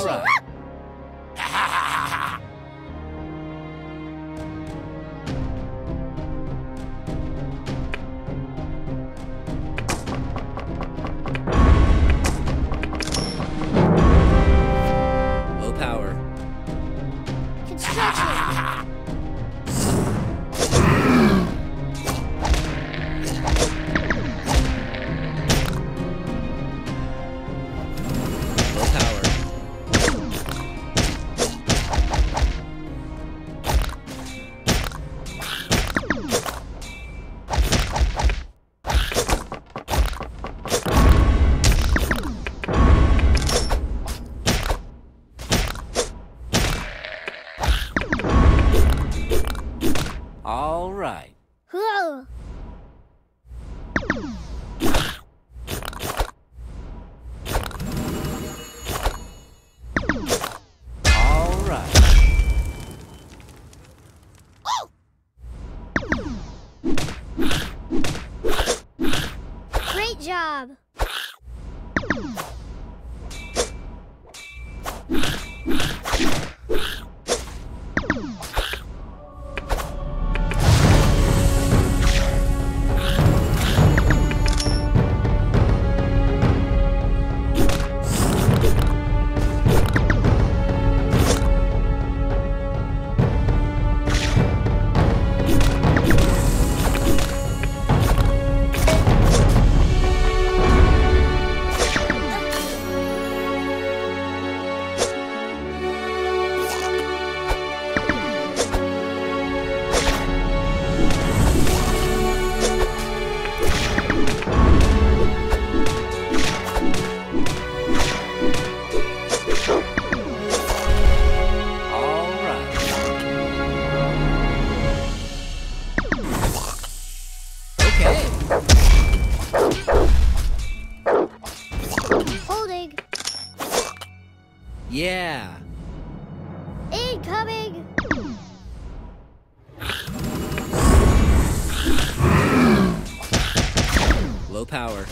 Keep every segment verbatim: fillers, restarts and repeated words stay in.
All right. Yeah. Incoming. Low power.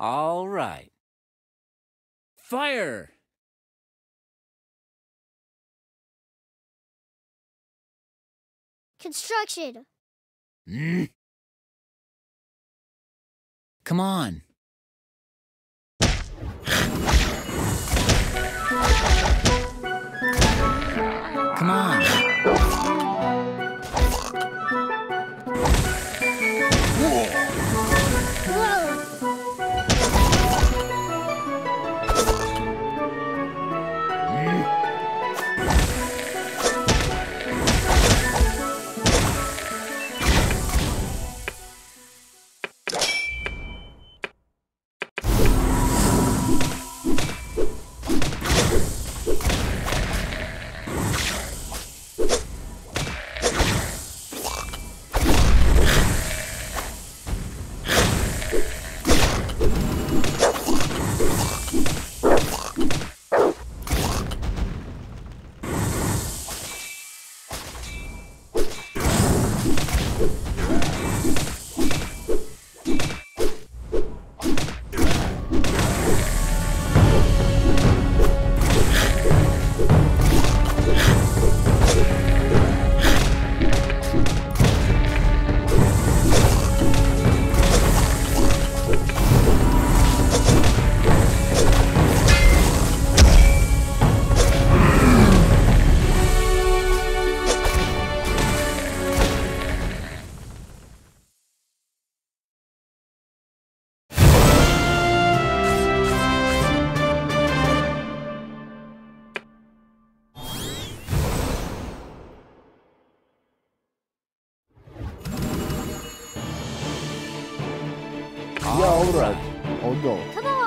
All right. Fire! Construction. Mm. Come on. Come on. Whoa. All right, I'll go. Come on.